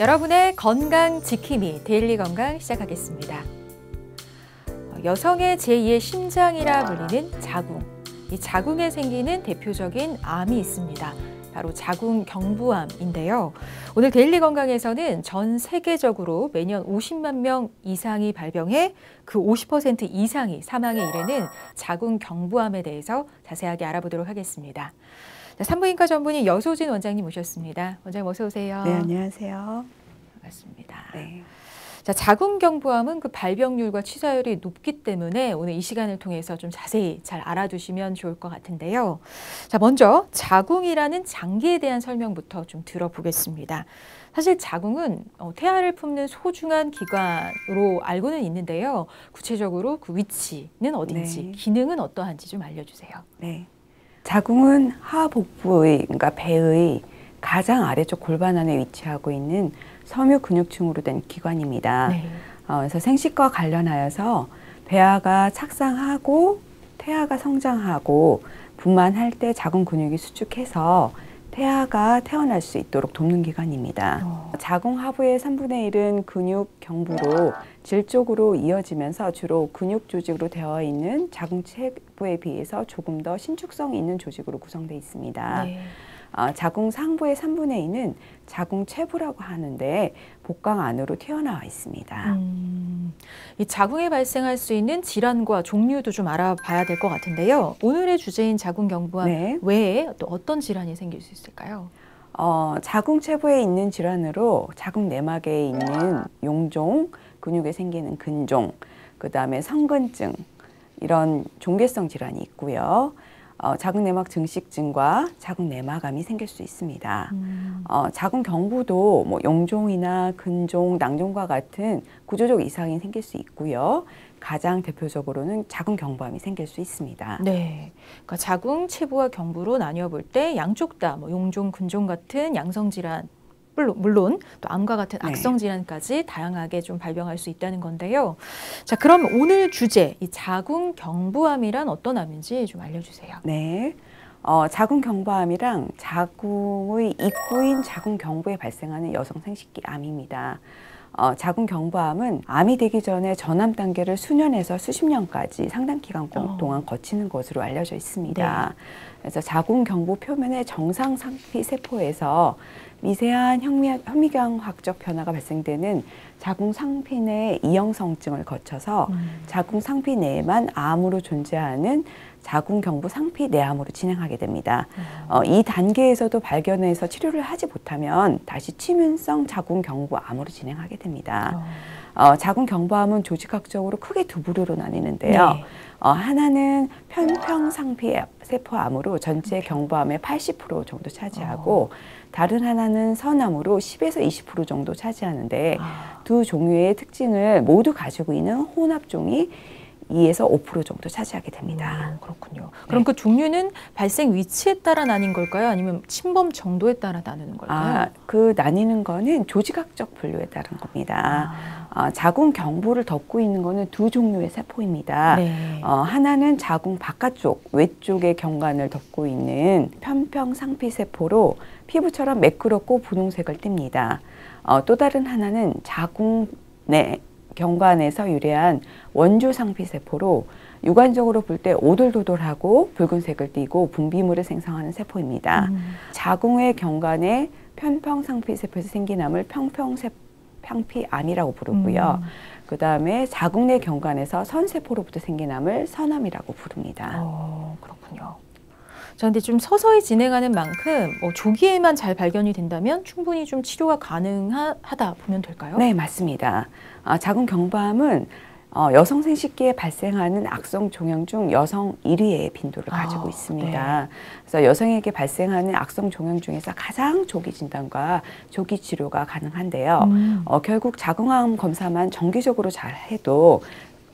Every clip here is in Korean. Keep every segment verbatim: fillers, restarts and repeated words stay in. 여러분의 건강 지킴이 데일리 건강 시작하겠습니다. 여성의 제이의 심장이라 불리는 자궁. 이 자궁에 생기는 대표적인 암이 있습니다. 바로 자궁 경부암인데요. 오늘 데일리 건강에서는 전 세계적으로 매년 오십만 명 이상이 발병해 그 오십 퍼센트 이상이 사망에 이르는 자궁 경부암에 대해서 자세하게 알아보도록 하겠습니다. 산부인과 전문의 여소진 원장님 모셨습니다. 원장님 어서 오세요. 네, 안녕하세요. 반갑습니다. 네. 자, 자궁 경부암은 그 발병률과 치사율이 높기 때문에 오늘 이 시간을 통해서 좀 자세히 잘 알아두시면 좋을 것 같은데요. 자, 먼저 자궁이라는 장기에 대한 설명부터 좀 들어보겠습니다. 사실 자궁은 태아를 품는 소중한 기관으로 알고는 있는데요. 구체적으로 그 위치는 어딘지, 네. 기능은 어떠한지 좀 알려주세요. 네. 자궁은 하복부의, 그러니까 배의 가장 아래쪽 골반 안에 위치하고 있는 섬유 근육층으로 된 기관입니다. 네. 어, 그래서 생식과 관련하여서 배아가 착상하고 태아가 성장하고 분만할 때 자궁 근육이 수축해서 태아가 태어날 수 있도록 돕는 기관입니다. 어. 자궁 하부의 삼분의 일은 근육 경부로 질적으로 이어지면서 주로 근육 조직으로 되어 있는 자궁 체부에 비해서 조금 더 신축성이 있는 조직으로 구성되어 있습니다. 네. 어, 자궁 상부의 삼분의 이는 자궁 체부라고 하는데 복강 안으로 튀어나와 있습니다. 음, 이 자궁에 발생할 수 있는 질환과 종류도 좀 알아봐야 될 것 같은데요. 오늘의 주제인 자궁 경부암 네. 외에 또 어떤 질환이 생길 수 있을까요? 어, 자궁 체부에 있는 질환으로 자궁 내막에 있는 용종, 근육에 생기는 근종, 그 다음에 성근증 이런 종괴성 질환이 있고요. 어, 자궁 내막 증식증과 자궁 내막암이 생길 수 있습니다. 음. 어, 자궁 경부도 뭐 용종이나 근종, 낭종과 같은 구조적 이상이 생길 수 있고요. 가장 대표적으로는 자궁 경부암이 생길 수 있습니다. 네, 그러니까 자궁 체부와 경부로 나뉘어 볼 때 양쪽 다 뭐 용종, 근종 같은 양성 질환. 물론 또 암과 같은 악성 질환까지 다양하게 좀 발병할 수 있다는 건데요. 자, 그럼 오늘 주제 이 자궁 경부암이란 어떤 암인지 좀 알려주세요. 네, 어, 자궁 경부암이랑 자궁의 입구인 자궁 경부에 발생하는 여성 생식기 암입니다. 어, 자궁 경부암은 암이 되기 전에 전암 단계를 수년에서 수십 년까지 상당 기간 동안 어. 거치는 것으로 알려져 있습니다. 네. 그래서 자궁 경부 표면의 정상 상피 세포에서 미세한 현미, 현미경학적 변화가 발생되는 자궁 상피 내 이형성증을 거쳐서 음. 자궁 상피 내에만 암으로 존재하는 자궁 경부 상피 내암으로 진행하게 됩니다. 음. 어, 이 단계에서도 발견해서 치료를 하지 못하면 다시 치문성 자궁 경부암으로 진행하게 됩니다. 어. 어, 자궁 경부암은 조직학적으로 크게 두 부류로 나뉘는데요. 네. 어, 하나는 편평 상피 세포암으로 전체 경부암의 팔십 퍼센트 정도 차지하고 어. 다른 하나는 선암으로 십에서 이십 퍼센트 정도 차지하는데 아. 두 종류의 특징을 모두 가지고 있는 혼합종이 이에서 오 퍼센트 정도 차지하게 됩니다. 음, 그렇군요. 그럼 네. 그 종류는 발생 위치에 따라 나뉜 걸까요? 아니면 침범 정도에 따라 나누는 걸까요? 아, 그 나뉘는 거는 조직학적 분류에 따른 겁니다. 아. 어, 자궁 경부를 덮고 있는 거는 두 종류의 세포입니다. 네. 어, 하나는 자궁 바깥쪽, 외쪽의 경관을 덮고 있는 편평 상피세포로 피부처럼 매끄럽고 분홍색을 띱니다. 어, 또 다른 하나는 자궁 내 경관에서 유래한 원조 상피세포로 육안적으로 볼 때 오돌도돌하고 붉은색을 띠고 분비물을 생성하는 세포입니다. 음. 자궁의 경관에 편평 상피세포에서 생긴 암을 평평세, 평피암이라고 부르고요. 음. 그 다음에 자궁 내 경관에서 선세포로부터 생긴 암을 선암이라고 부릅니다. 어, 그렇군요. 그런데 좀 서서히 진행하는 만큼 뭐 조기에만 잘 발견이 된다면 충분히 좀 치료가 가능하다 보면 될까요? 네, 맞습니다. 아, 자궁 경부암은 어, 여성 생식기에 발생하는 악성 종양 중 여성 일 위의 빈도를 가지고 아, 있습니다. 네. 그래서 여성에게 발생하는 악성 종양 중에서 가장 조기 진단과 조기 치료가 가능한데요. 음. 어, 결국 자궁암 검사만 정기적으로 잘 해도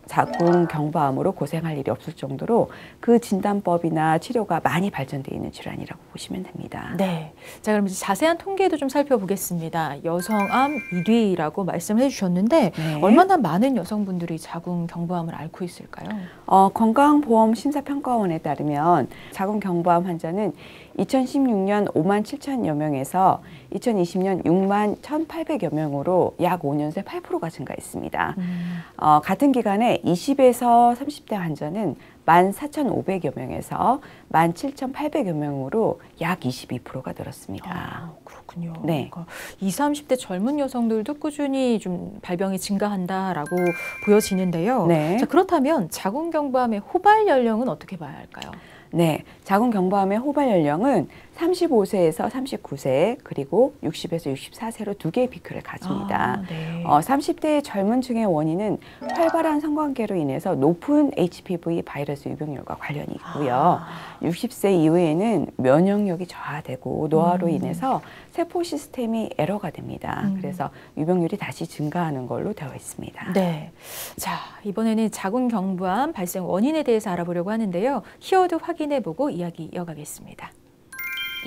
자궁 경부암으로 고생할 일이 없을 정도로 그 진단법이나 치료가 많이 발전되어 있는 질환이라고 보시면 됩니다. 네, 자 그럼 이제 자세한 통계도 좀 살펴보겠습니다. 여성암 일 위라고 말씀을 해주셨는데 네. 얼마나 많은 여성분들이 자궁 경부암을 앓고 있을까요? 어, 건강보험 심사평가원에 따르면 자궁 경부암 환자는 이천십육 년 오만 칠천여 명에서 이천이십 년 육만 천팔백여 명으로 약 오 년 새 팔 퍼센트가 증가했습니다. 음. 어, 같은 기간에 이십에서 삼십대 환자는 만 사천오백여 명에서 만 칠천팔백여 명으로 약 이십이 퍼센트가 늘었습니다. 아, 그렇군요. 네. 그러니까 이십, 삼십대 젊은 여성들도 꾸준히 좀 발병이 증가한다라고 보여지는데요. 네. 자, 그렇다면 자궁경부암의 호발 연령은 어떻게 봐야 할까요? 네, 자궁경부암의 호발 연령은 삼십오 세에서 삼십구 세 그리고 육십에서 육십사 세로 두 개의 피크를 가집니다. 아, 네. 어, 삼십 대의 젊은 층의 원인은 활발한 성관계로 인해서 높은 에이치피브이 바이러스 유병률과 관련이 있고요. 아. 육십 세 이후에는 면역력이 저하되고 노화로 음. 인해서 세포 시스템이 에러가 됩니다. 음. 그래서 유병률이 다시 증가하는 걸로 되어 있습니다. 네, 자 이번에는 자궁경부암 발생 원인에 대해서 알아보려고 하는데요. 키워드 확인해보고 이야기 이어가겠습니다.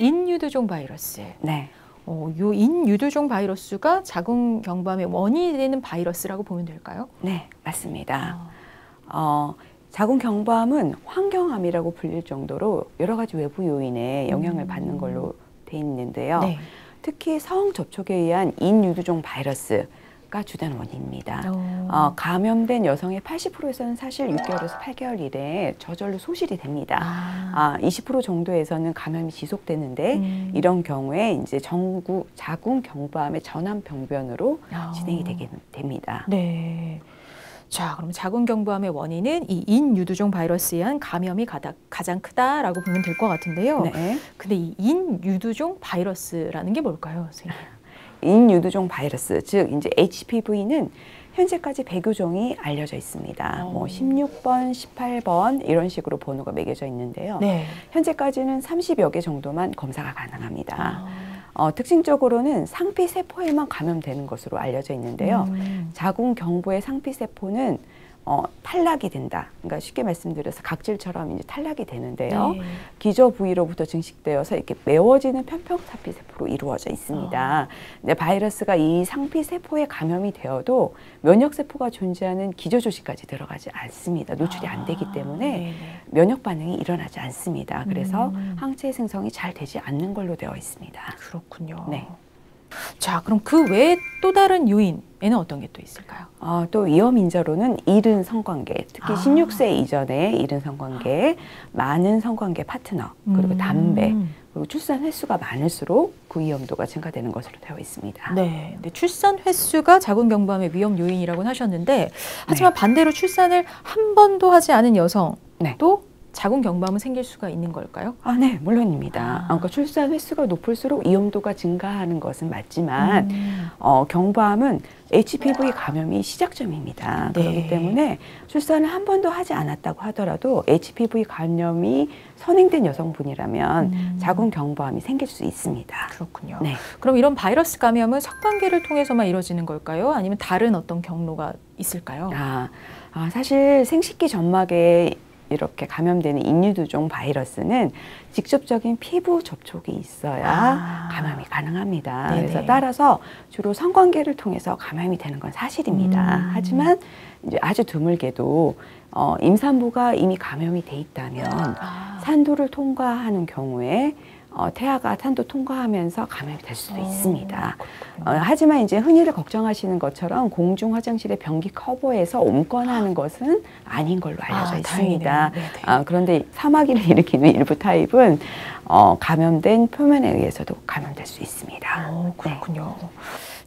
인유두종 바이러스. 네. 어, 요 인유두종 바이러스가 자궁경부암의 원인이 되는 바이러스라고 보면 될까요? 네, 맞습니다. 어. 어, 자궁경부암은 환경암이라고 불릴 정도로 여러 가지 외부 요인에 영향을 음. 받는 걸로 돼 있는데요. 네. 특히 성 접촉에 의한 인유두종 바이러스. 가 주된 원인입니다. 어, 감염된 여성의 팔십 퍼센트에서는 사실 육 개월에서 팔 개월 이래 저절로 소실이 됩니다. 아. 아, 이십 퍼센트 정도에서는 감염이 지속되는데 음. 이런 경우에 이제 정구, 자궁 경부암의 전암 병변으로 아. 진행이 되게 됩니다. 네. 자, 그럼 자궁경부암의 원인은 이 인유두종 바이러스에 의한 감염이 가다, 가장 크다라고 보면 될 것 같은데요. 네. 근데 이 인유두종 바이러스라는 게 뭘까요, 선생님? 인유두종 바이러스, 즉 이제 에이치피브이는 현재까지 백여 종이 알려져 있습니다. 오. 뭐 십육 번, 십팔 번 이런 식으로 번호가 매겨져 있는데요. 네. 현재까지는 삼십여 개 정도만 검사가 가능합니다. 어, 특징적으로는 상피세포에만 감염되는 것으로 알려져 있는데요. 음. 자궁경부의 상피세포는 어, 탈락이 된다. 그러니까 쉽게 말씀드려서 각질처럼 이제 탈락이 되는데요. 네. 기저 부위로부터 증식되어서 이렇게 메워지는 편평 상피세포로 이루어져 있습니다. 어. 바이러스가 이 상피세포에 감염이 되어도 면역세포가 존재하는 기저조직까지 들어가지 않습니다. 노출이 안 되기 때문에 아, 네. 면역 반응이 일어나지 않습니다. 그래서 음. 항체 생성이 잘 되지 않는 걸로 되어 있습니다. 그렇군요. 네. 자, 그럼 그 외에 또 다른 요인에는 어떤 게 또 있을까요? 어, 또 위험 인자로는 이른 성관계, 특히 아. 십육 세 이전에 이른 성관계, 많은 성관계 파트너, 그리고 음. 담배, 그리고 출산 횟수가 많을수록 그 위험도가 증가되는 것으로 되어 있습니다. 네, 근데 출산 횟수가 자궁경부암의 위험 요인이라고는 하셨는데 하지만 네. 반대로 출산을 한 번도 하지 않은 여성 네. 또 자궁경부암은 생길 수가 있는 걸까요? 아, 네, 물론입니다. 아. 그러니까 출산 횟수가 높을수록 위험도가 증가하는 것은 맞지만 음. 어, 경부암은 에이치피브이 감염이 시작점입니다. 네. 그렇기 때문에 출산을 한 번도 하지 않았다고 하더라도 에이치피브이 감염이 선행된 여성분이라면 음. 자궁경부암이 생길 수 있습니다. 그렇군요. 네. 그럼 이런 바이러스 감염은 성관계를 통해서만 이루어지는 걸까요? 아니면 다른 어떤 경로가 있을까요? 아, 아 사실 생식기 점막에 이렇게 감염되는 인유두종 바이러스는 직접적인 피부 접촉이 있어야 아. 감염이 가능합니다. 네네. 그래서 따라서 주로 성관계를 통해서 감염이 되는 건 사실입니다. 음. 하지만 이제 아주 드물게도 어, 임산부가 이미 감염이 돼 있다면 아. 산도를 통과하는 경우에 어, 태아가 산도 통과하면서 감염이 될 수도 오, 있습니다. 어, 하지만 이제 흔히들 걱정하시는 것처럼 공중 화장실의 변기 커버에서 옮거나하는 것은 아닌 걸로 알려져 아, 있습니다. 아, 그런데 사마귀를 일으키는 일부 타입은 어, 감염된 표면에 의해서도 감염될 수 있습니다. 오, 그렇군요. 네.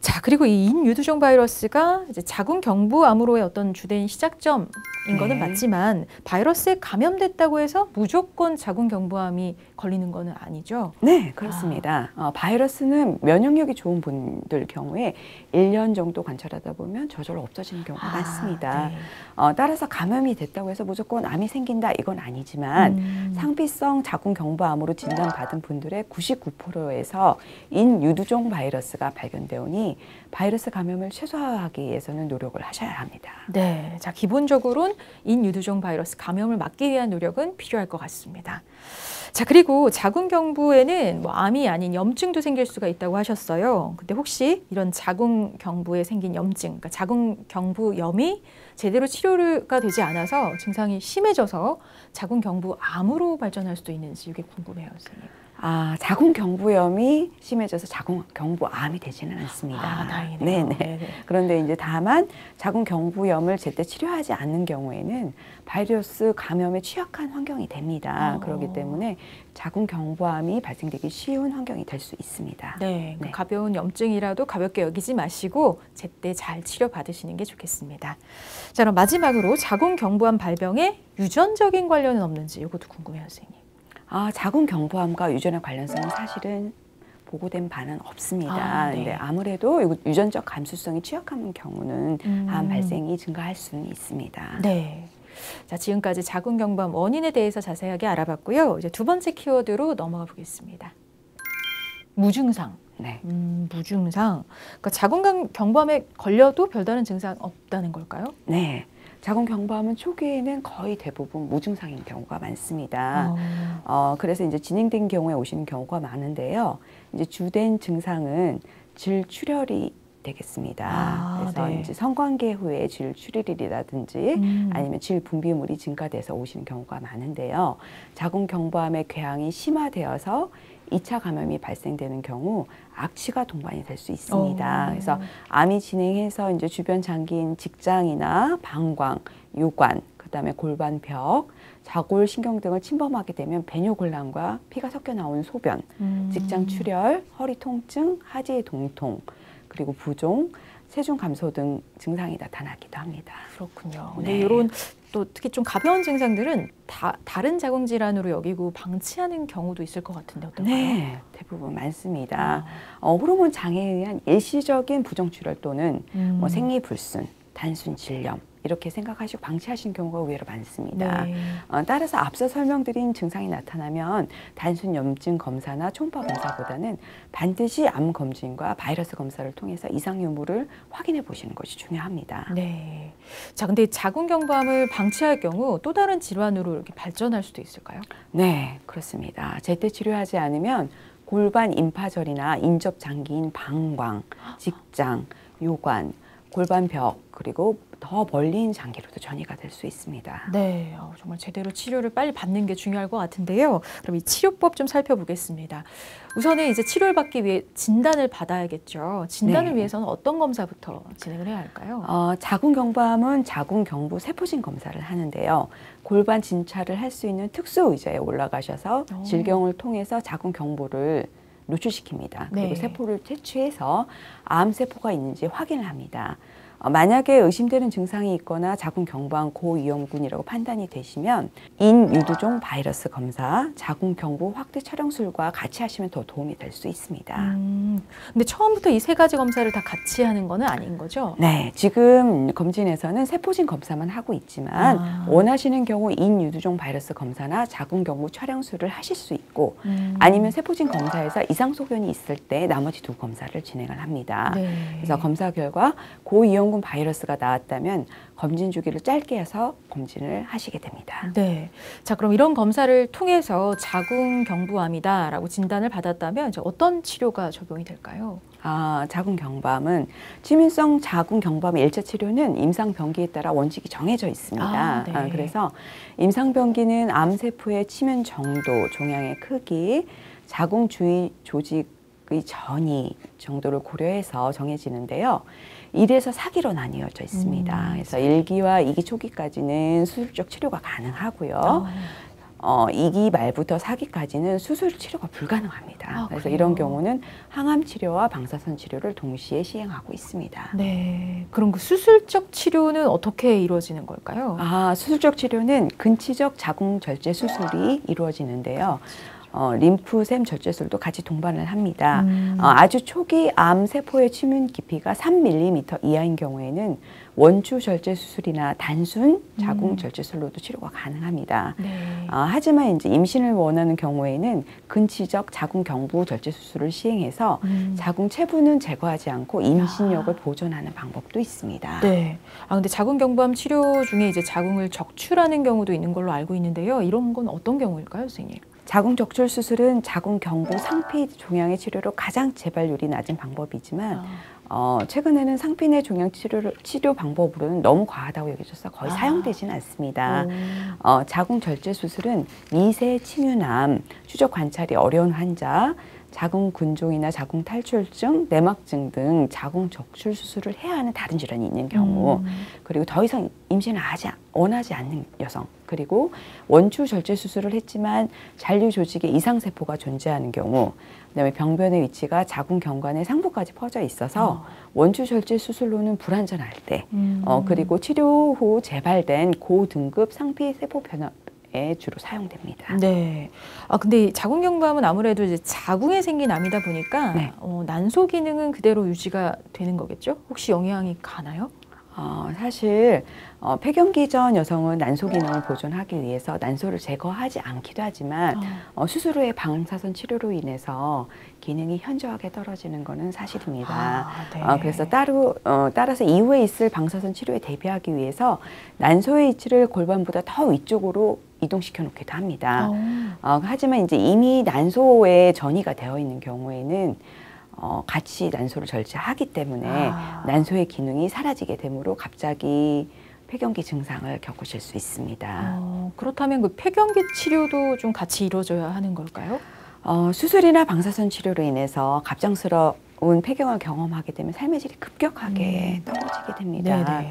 자, 그리고 이 인유두종 바이러스가 이제 자궁경부암으로의 어떤 주된 시작점인 네. 거는 맞지만 바이러스에 감염됐다고 해서 무조건 자궁경부암이 걸리는 거는 아니죠? 네, 그렇습니다. 아. 어, 바이러스는 면역력이 좋은 분들 경우에 일 년 정도 관찰하다 보면 저절로 없어지는 경우가 아, 많습니다. 네. 어, 따라서 감염이 됐다고 해서 무조건 암이 생긴다 이건 아니지만 음. 상피성 자궁경부암으로 진단받은 분들의 구십구 퍼센트에서 인유두종 바이러스가 발견되오니 당연히 바이러스 감염을 최소화하기 위해서는 노력을 하셔야 합니다. 네, 자 기본적으로는 인유두종 바이러스 감염을 막기 위한 노력은 필요할 것 같습니다. 자 그리고 자궁경부에는 뭐 암이 아닌 염증도 생길 수가 있다고 하셨어요. 근데 혹시 이런 자궁경부에 생긴 염증, 그러니까 자궁경부염이 제대로 치료가 되지 않아서 증상이 심해져서 자궁경부암으로 발전할 수도 있는지 이게 궁금해요, 선생님. 아, 자궁경부염이 심해져서 자궁경부암이 되지는 않습니다. 아, 다행이네요. 네네. 네네. 그런데 이제 다만 자궁경부염을 제때 치료하지 않는 경우에는 바이러스 감염에 취약한 환경이 됩니다. 어. 그렇기 때문에 자궁경부암이 발생되기 쉬운 환경이 될 수 있습니다. 네, 그러니까 네. 가벼운 염증이라도 가볍게 여기지 마시고 제때 잘 치료받으시는 게 좋겠습니다. 자, 그럼 마지막으로 자궁경부암 발병에 유전적인 관련은 없는지 이것도 궁금해요, 선생님. 아, 자궁경부암과 유전의 관련성은 사실은 보고된 바는 없습니다. 아, 네. 근데 아무래도 유전적 감수성이 취약한 경우는 음. 암 발생이 증가할 수는 있습니다. 네. 자, 지금까지 자궁경부암 원인에 대해서 자세하게 알아봤고요. 이제 두 번째 키워드로 넘어가 보겠습니다. 무증상. 네. 음, 무증상. 그러니까 자궁경부암에 걸려도 별다른 증상 없다는 걸까요? 네. 자궁경부암은 초기에는 거의 대부분 무증상인 경우가 많습니다. 어. 어, 그래서 이제 진행된 경우에 오시는 경우가 많은데요. 이제 주된 증상은 질출혈이 되겠습니다. 아, 그래서 네. 이제 성관계 후에 질출혈이라든지 음. 아니면 질분비물이 증가돼서 오시는 경우가 많은데요. 자궁경부암의 궤양이 심화되어서 이 차 감염이 발생되는 경우 악취가 동반이 될 수 있습니다. 오, 네. 그래서 암이 진행해서 이제 주변 장기인 직장이나 방광, 요관, 그다음에 골반벽, 좌골신경 등을 침범하게 되면 배뇨곤란과 피가 섞여 나온 소변, 음. 직장 출혈, 허리 통증, 하지의 동통, 그리고 부종, 체중 감소 등 증상이 나타나기도 합니다. 그렇군요. 네. 네, 이런 또 특히 좀 가벼운 증상들은 다, 다른 자궁 질환으로 여기고 방치하는 경우도 있을 것 같은데 어떤가요? 네, 대부분 많습니다. 어, 호르몬 장애에 의한 일시적인 부정 출혈 또는 음. 뭐 생리 불순, 단순 질염 이렇게 생각하시고 방치하시는 경우가 의외로 많습니다. 네. 어, 따라서 앞서 설명드린 증상이 나타나면 단순 염증 검사나 초음파 검사보다는 반드시 암 검진과 바이러스 검사를 통해서 이상 유무를 확인해 보시는 것이 중요합니다. 네. 자, 근데 자궁경부암을 방치할 경우 또 다른 질환으로 이렇게 발전할 수도 있을까요? 네, 그렇습니다. 제때 치료하지 않으면 골반 임파절이나 인접 장기인 방광, 직장, 요관, 골반벽 그리고 더 멀린 장기로도 전이가 될 수 있습니다. 네, 정말 제대로 치료를 빨리 받는 게 중요할 것 같은데요. 그럼 이 치료법 좀 살펴보겠습니다. 우선은 이제 치료를 받기 위해 진단을 받아야겠죠. 진단을 네. 위해서는 어떤 검사부터 진행을 해야 할까요? 어, 자궁경부암은 자궁경부 세포진 검사를 하는데요. 골반 진찰을 할 수 있는 특수 의자에 올라가셔서 오. 질경을 통해서 자궁경부를 노출시킵니다. 그리고 네. 세포를 채취해서 암세포가 있는지 확인을 합니다. 만약에 의심되는 증상이 있거나 자궁경부암 고위험군이라고 판단이 되시면 인유두종 바이러스 검사, 자궁경부 확대 촬영술과 같이 하시면 더 도움이 될 수 있습니다. 음, 근데 처음부터 이 세 가지 검사를 다 같이 하는 거는 아닌 거죠? 네, 지금 검진에서는 세포진 검사만 하고 있지만 아. 원하시는 경우 인유두종 바이러스 검사나 자궁경부 촬영술을 하실 수 있고 음. 아니면 세포진 검사에서 이상 소견이 있을 때 나머지 두 검사를 진행을 합니다. 네. 그래서 검사 결과 고위험 바이러스가 나왔다면 검진 주기를 짧게 해서 검진을 하시게 됩니다. 네. 자, 그럼 이런 검사를 통해서 자궁경부암이다라고 진단을 받았다면 이제 어떤 치료가 적용이 될까요? 아, 자궁경부암은 치민성 자궁경부암의 일차 치료는 임상 병기에 따라 원칙이 정해져 있습니다. 아, 네. 아, 그래서 임상 병기는 암세포의 치면 정도, 종양의 크기, 자궁 주위 조직의 전이 정도를 고려해서 정해지는데요. 일에서 사기로 나뉘어져 있습니다. 음. 그래서 일기와 이기 초기까지는 수술적 치료가 가능하고요. 어. 어, 이기 말부터 사기까지는 수술 치료가 불가능합니다. 아, 그래서 그래요? 이런 경우는 항암 치료와 방사선 치료를 동시에 시행하고 있습니다. 네. 그럼 그 수술적 치료는 어떻게 이루어지는 걸까요? 아, 수술적 치료는 근치적 자궁절제 수술이 이루어지는데요. 어, 림프샘 절제술도 같이 동반을 합니다. 음. 어, 아주 초기 암 세포의 침윤 깊이가 삼 밀리미터 이하인 경우에는 원추 절제 수술이나 단순 자궁 음. 절제술로도 치료가 가능합니다. 네. 어, 하지만 이제 임신을 원하는 경우에는 근치적 자궁 경부 절제 수술을 시행해서 음. 자궁 체부는 제거하지 않고 임신력을 아. 보존하는 방법도 있습니다. 네. 아 근데 자궁 경부암 치료 중에 이제 자궁을 적출하는 경우도 있는 걸로 알고 있는데요. 이런 건 어떤 경우일까요, 선생님? 자궁 적출 수술은 자궁 경부 상피 종양의 치료로 가장 재발률이 낮은 방법이지만 아. 어, 최근에는 상피내 종양 치료를, 치료 방법으로는 너무 과하다고 여겨져서 거의 아. 사용되진 않습니다. 어, 자궁 절제 수술은 미세 침윤암, 추적 관찰이 어려운 환자, 자궁 근종이나 자궁 탈출증, 내막증 등 자궁 적출 수술을 해야 하는 다른 질환이 있는 경우, 음. 그리고 더 이상 임신을 하지, 원하지 않는 여성, 그리고 원추 절제 수술을 했지만 잔류 조직에 이상 세포가 존재하는 경우, 그다음에 병변의 위치가 자궁 경관의 상부까지 퍼져 있어서 어. 원추 절제 수술로는 불완전할 때, 음. 어, 그리고 치료 후 재발된 고등급 상피 세포 변화 에 주로 사용됩니다. 네. 아 근데 자궁 경부암은 아무래도 이제 자궁에 생긴 암이다 보니까 네. 어, 난소 기능은 그대로 유지가 되는 거겠죠? 혹시 영향이 가나요? 어, 사실 어, 폐경기 전 여성은 난소 기능을 보존하기 위해서 난소를 제거하지 않기도 하지만 어. 어, 수술 후에 방사선 치료로 인해서 기능이 현저하게 떨어지는 것은 사실입니다. 아, 네. 어, 그래서 따로 어, 따라서 이후에 있을 방사선 치료에 대비하기 위해서 난소의 위치를 골반보다 더 위쪽으로 이동시켜 놓기도 합니다. 어, 하지만 이제 이미 난소에 전이가 되어 있는 경우에는 어, 같이 난소를 절제하기 때문에 아. 난소의 기능이 사라지게 되므로 갑자기 폐경기 증상을 겪으실 수 있습니다. 어, 그렇다면 그 폐경기 치료도 좀 같이 이루어져야 하는 걸까요? 어, 수술이나 방사선 치료로 인해서 갑작스러운 폐경을 경험하게 되면 삶의 질이 급격하게 음. 떨어지게 됩니다. 네네.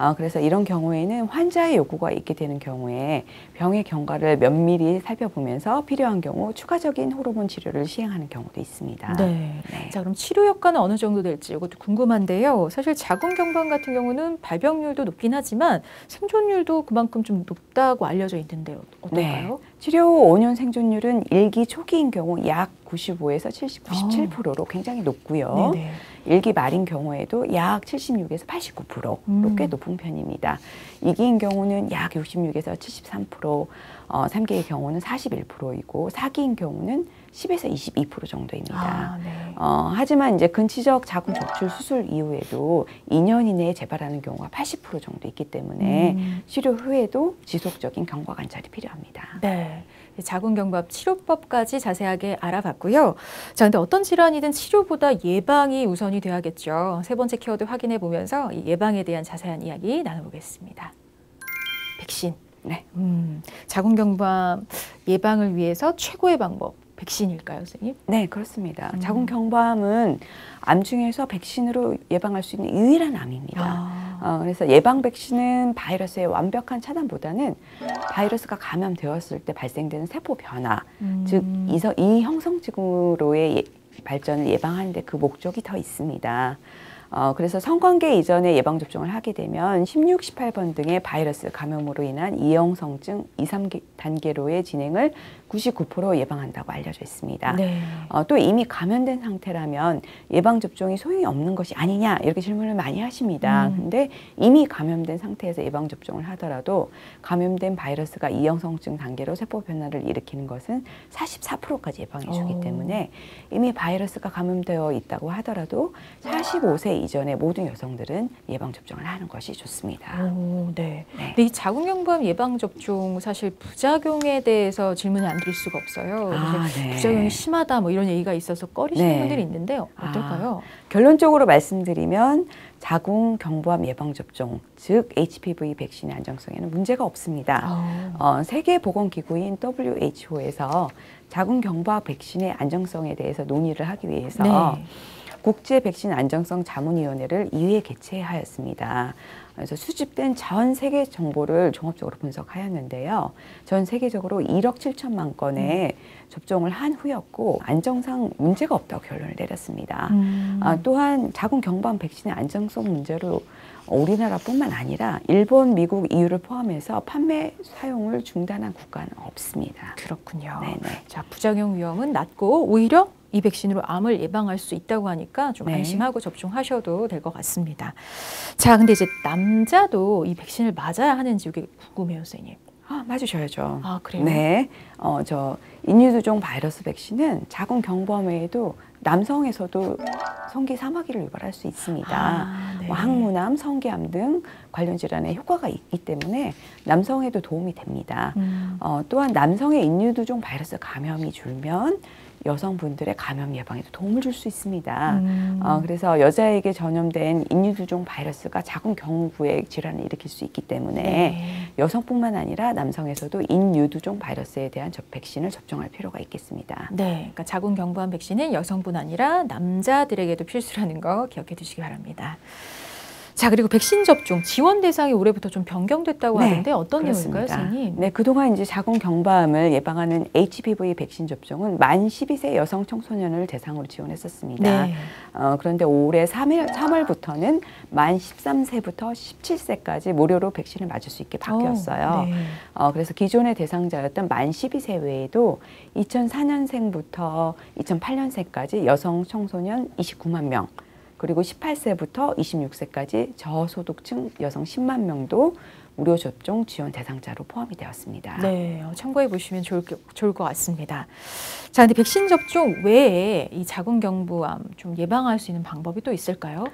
아, 그래서 이런 경우에는 환자의 요구가 있게 되는 경우에 병의 경과를 면밀히 살펴보면서 필요한 경우 추가적인 호르몬 치료를 시행하는 경우도 있습니다. 네. 네. 자, 그럼 치료 효과는 어느 정도 될지 이것도 궁금한데요. 사실 자궁 경부암 같은 경우는 발병률도 높긴 하지만 생존율도 그만큼 좀 높다고 알려져 있는데 어떨까요? 네. 치료 후 오 년 생존율은 일기 초기인 경우 약 구십오에서 칠십, 구십칠 퍼센트로 굉장히 높고요. 네네. 일기 말인 경우에도 약 칠십육에서 팔십구 퍼센트로 음. 꽤 높은 편입니다. 이기인 경우는 약 육십육에서 칠십삼 퍼센트, 어, 삼기의 경우는 사십일 퍼센트이고 사기인 경우는 십에서 이십이 퍼센트 정도입니다. 아, 네. 어, 하지만 이제 근치적 자궁 적출 수술 이후에도 이 년 이내에 재발하는 경우가 팔십 퍼센트 정도 있기 때문에 음. 치료 후에도 지속적인 경과 관찰이 필요합니다. 네. 자궁 경부암 치료법까지 자세하게 알아봤고요. 자, 근데 어떤 질환이든 치료보다 예방이 우선이 돼야겠죠. 세 번째 키워드 확인해 보면서 이 예방에 대한 자세한 이야기 나눠보겠습니다. 백신. 네. 음, 자궁 경부암 예방을 위해서 최고의 방법. 백신일까요, 선생님? 네, 그렇습니다. 음. 자궁 경부암은 암 중에서 백신으로 예방할 수 있는 유일한 암입니다. 아. 어, 그래서 예방 백신은 바이러스의 완벽한 차단보다는 바이러스가 감염되었을 때 발생되는 세포 변화, 음. 즉 이 형성증으로의 예, 발전을 예방하는데 그 목적이 더 있습니다. 어, 그래서 성관계 이전에 예방접종을 하게 되면 십육, 십팔 번 등의 바이러스 감염으로 인한 이형성증 이, 삼 단계로의 진행을 구십구 퍼센트 예방한다고 알려져 있습니다. 네. 어, 또 이미 감염된 상태라면 예방접종이 소용이 없는 것이 아니냐 이렇게 질문을 많이 하십니다. 음. 근데 이미 감염된 상태에서 예방접종을 하더라도 감염된 바이러스가 이형성증 단계로 세포 변화를 일으키는 것은 사십사 퍼센트까지 예방해주기 오. 때문에 이미 바이러스가 감염되어 있다고 하더라도 사십오 세 이전의 모든 여성들은 예방접종을 하는 것이 좋습니다. 오, 네. 네. 근데 이 자궁 경부암 예방접종 사실 부작용에 대해서 질문을 안 드릴 수가 없어요. 아, 네. 부작용이 심하다 뭐 이런 얘기가 있어서 꺼리시는 네. 분들이 있는데 어떨까요? 아, 결론적으로 말씀드리면 자궁 경부암 예방접종, 즉 에이치피브이 백신의 안정성에는 문제가 없습니다. 어, 세계보건기구인 더블유에이치오에서 자궁 경부암 백신의 안정성에 대해서 논의를 하기 위해서 네. 국제 백신 안정성 자문위원회를 이 회 개최하였습니다. 그래서 수집된 전 세계 정보를 종합적으로 분석하였는데요. 전 세계적으로 일억 칠천만 건의 음. 접종을 한 후였고 안정상 문제가 없다고 결론을 내렸습니다. 음. 아, 또한 자궁 경부암 백신의 안정성 문제로 우리나라뿐만 아니라 일본, 미국, 이유를 포함해서 판매 사용을 중단한 국가는 없습니다. 그렇군요. 네네. 자, 부작용 위험은 낮고 오히려 이 백신으로 암을 예방할 수 있다고 하니까 좀 네. 안심하고 접종하셔도 될 것 같습니다. 자, 근데 이제 남자도 이 백신을 맞아야 하는지 이게 궁금해요, 선생님. 아, 맞으셔야죠. 아, 그래요? 네. 어, 저 인유두종 바이러스 백신은 자궁 경부암 외에도 남성에서도 성기 사마귀를 유발할 수 있습니다. 아, 네. 뭐 항문암, 성기암 등 관련 질환에 효과가 있기 때문에 남성에도 도움이 됩니다. 음. 어, 또한 남성의 인유두종 바이러스 감염이 줄면 여성분들의 감염 예방에도 도움을 줄 수 있습니다. 음. 어, 그래서 여자에게 전염된 인유두종 바이러스가 자궁 경부의 질환을 일으킬 수 있기 때문에 네. 여성뿐만 아니라 남성에서도 인유두종 바이러스에 대한 접 백신을 접종할 필요가 있겠습니다. 네, 그러니까 자궁 경부암 백신은 여성뿐 아니라 남자들에게도 필수라는 거 기억해 두시기 바랍니다. 자, 그리고 백신 접종 지원 대상이 올해부터 좀 변경됐다고 네, 하는데 어떤 내용인가요, 선생님? 네, 그동안 이제 자궁 경부암을 예방하는 에이치피브이 백신 접종은 만 십이 세 여성 청소년을 대상으로 지원했었습니다. 네. 어, 그런데 올해 삼 월, 삼월부터는 만 십삼 세부터 십칠 세까지 무료로 백신을 맞을 수 있게 바뀌었어요. 오, 네. 어, 그래서 기존의 대상자였던 만 십이 세 외에도 이천사 년생부터 이천팔 년생까지 여성 청소년 이십구만 명, 그리고 십팔 세부터 이십육 세까지 저소득층 여성 십만 명도 무료 접종 지원 대상자로 포함이 되었습니다. 네, 참고해 보시면 좋을, 좋을 것 같습니다. 자, 근데 백신 접종 외에 이 자궁경부암 좀 예방할 수 있는 방법이 또 있을까요?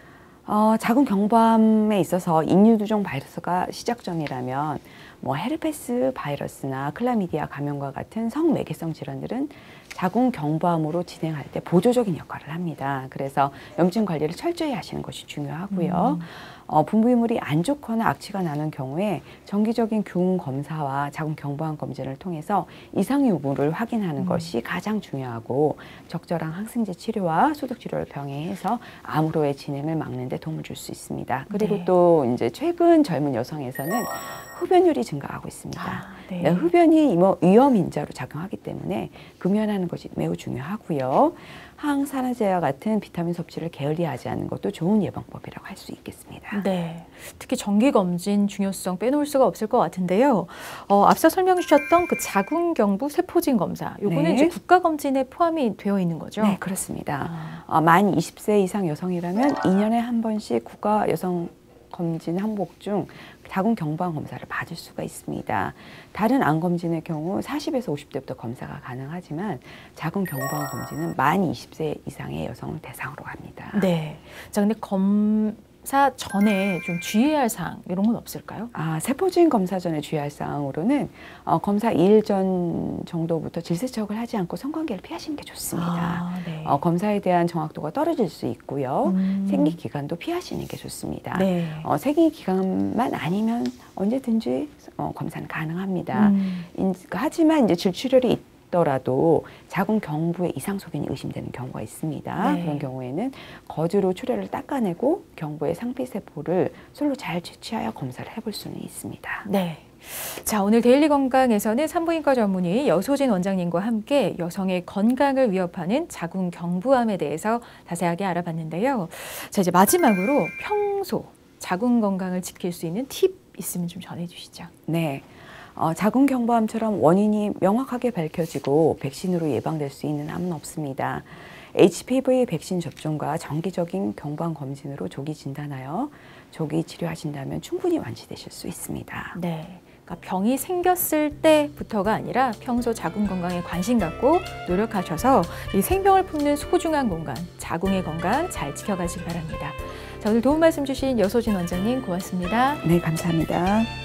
어, 자궁 경부암에 있어서 인유두종 바이러스가 시작 전이라면 뭐 헤르페스 바이러스나 클라미디아 감염과 같은 성매개성 질환들은 자궁 경부암으로 진행할 때 보조적인 역할을 합니다. 그래서 염증 관리를 철저히 하시는 것이 중요하고요. 음. 어, 분비물이 안 좋거나 악취가 나는 경우에 정기적인 교훈 검사와 자궁 경부암 검진을 통해서 이상 여부를 확인하는 음. 것이 가장 중요하고, 적절한 항생제 치료와 소독 치료를 병행해서 암으로의 진행을 막는 데 도움을 줄 수 있습니다. 그리고 네. 또 이제 최근 젊은 여성에서는 흡연율이 증가하고 있습니다. 아, 네. 흡연이 위험 인자로 작용하기 때문에 금연하는 것이 매우 중요하고요. 항산화제와 같은 비타민 섭취를 게을리하지 않는 것도 좋은 예방법이라고 할 수 있겠습니다. 네, 특히 정기검진 중요성 빼놓을 수가 없을 것 같은데요. 어, 앞서 설명 주셨던 그 자궁경부 세포진 검사, 요거는 네. 이제 국가검진에 포함이 되어 있는 거죠? 네, 그렇습니다. 아. 어, 만 이십 세 이상 여성이라면 이 년에 한 번씩 국가 여성 검진 항목 중 자궁 경부암 검사를 받을 수가 있습니다. 다른 암 검진의 경우 사십에서 오십 대부터 검사가 가능하지만 자궁 경부암 검진은 만 이십 세 이상의 여성을 대상으로 합니다. 네. 자, 근데 검 검사 전에 좀 주의해야 할 사항 이런 건 없을까요? 아, 세포진 검사 전에 주의할 사항으로는 어, 검사 이 일 전 정도부터 질세척을 하지 않고 성관계를 피하시는 게 좋습니다. 아, 네. 어, 검사에 대한 정확도가 떨어질 수 있고요. 음. 생리 기간도 피하시는 게 좋습니다. 네. 어, 생리 기간만 아니면 언제든지 어, 검사는 가능합니다. 음. 인, 하지만 이제 질출혈이 더라도 자궁 경부에 이상 소견이 의심되는 경우가 있습니다. 네. 그런 경우에는 거즈로 출혈을 닦아내고 경부의 상피세포를 솔로 잘 채취하여 검사를 해볼 수는 있습니다. 네. 자, 오늘 데일리 건강에서는 산부인과 전문의 여소진 원장님과 함께 여성의 건강을 위협하는 자궁 경부암에 대해서 자세하게 알아봤는데요. 자, 이제 마지막으로 평소 자궁 건강을 지킬 수 있는 팁 있으면 좀 전해주시죠. 네. 어, 자궁 경부암처럼 원인이 명확하게 밝혀지고 백신으로 예방될 수 있는 암은 없습니다. 에이치피브이 백신 접종과 정기적인 경부암 검진으로 조기 진단하여 조기 치료하신다면 충분히 완치되실 수 있습니다. 네, 그러니까 병이 생겼을 때부터가 아니라 평소 자궁 건강에 관심 갖고 노력하셔서 이 생명을 품는 소중한 공간, 자궁의 건강 잘 지켜가시기 바랍니다. 자, 오늘 도움 말씀 주신 여소진 원장님 고맙습니다. 네, 감사합니다.